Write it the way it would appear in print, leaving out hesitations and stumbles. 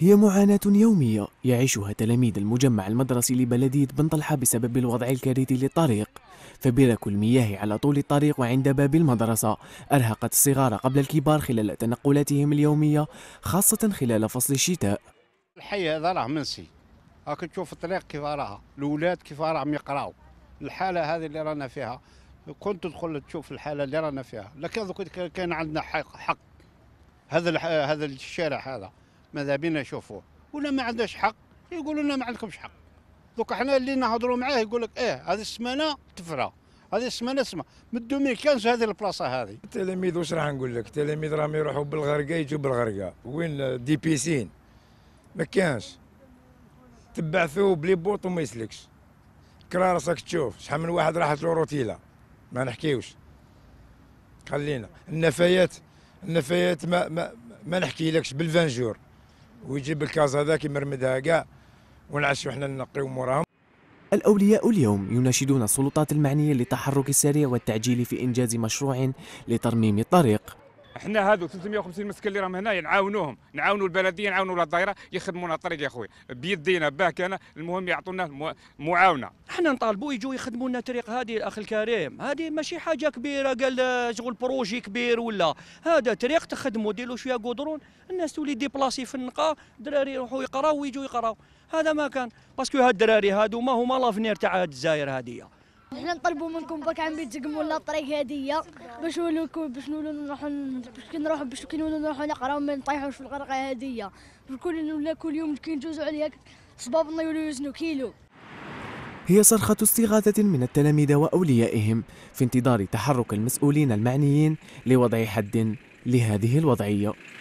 هي معاناة يومية يعيشها تلاميذ المجمع المدرسي لبلدية بن طلحة بسبب الوضع الكارثي للطريق، فبرك المياه على طول الطريق وعند باب المدرسة أرهقت الصغار قبل الكبار خلال تنقلاتهم اليومية، خاصة خلال فصل الشتاء. الحي هذا راه منسي، راك تشوف الطريق كيف راها، الأولاد كيف راهم يقراو، الحالة هذه اللي رانا فيها، كنت تدخل تشوف الحالة اللي رانا فيها، لكن كان عندنا حق هذا الشارع هذا. ماذا بينا نشوفوه ولا ما عندناش حق، يقولوا لنا ما عندكمش حق. دوك حنا اللي نهضروا معاه يقول لك ايه هذه السمانه تفرى، هذه السمانه اسمها من 2015 هذه البلاصه هذه. التلاميذ واش راح نقول لك، التلاميذ راهم يروحوا بالغرقه يجوا بالغرقه، وين دي بيسين ما كانش تبعثوا بلي بوط وما يسلكش. كرا راسك تشوف شحال من واحد راحت له روتيله، ما نحكيوش خلينا النفايات ما نحكيلكش بالفانجور، ويجيب الكاز هذاك يمرمدها كاع ونعشوا حنا ننقيو موراهم. الأولياء اليوم يناشدون السلطات المعنية للتحرك السريع والتعجيل في إنجاز مشروع لترميم الطريق. احنا هذو 350 مسكين اللي راهم هنا نعاونوهم، نعاونوا البلدية، نعاونوا الدائرة، يخدمونا الطريق يا خويا بيدينا باك انا، المهم يعطونا معاونة. احنا نطالبوا يجوا يخدموا لنا الطريق هذه الأخ الكريم، هذه ماشي حاجة كبيرة قال شغل بروجي كبير ولا، هذا طريق تخدموا ديروا شوية قدرون، الناس تولي ديبلاسي في النقا، الدراري يروحوا يقراوا ويجوا يقراوا، هذا ما كان، باسكو هاد الدراري هادو ما هما لافنير تاع هاد الجزائر هذه. احنا نطلبوا منكم باك عم بيتزقموا لنا الطريق هاديه باش نولوا نروحوا باش كي نولوا نروحوا نقراو ما نطيحوش في الغرقه هاديه، بالكل ولا كل يوم كي ندوزوا عليها صبابنا يولوا يوزنوا كيلو. هي صرخة استغاثة من التلاميذ وأوليائهم في انتظار تحرك المسؤولين المعنيين لوضع حد لهذه الوضعية.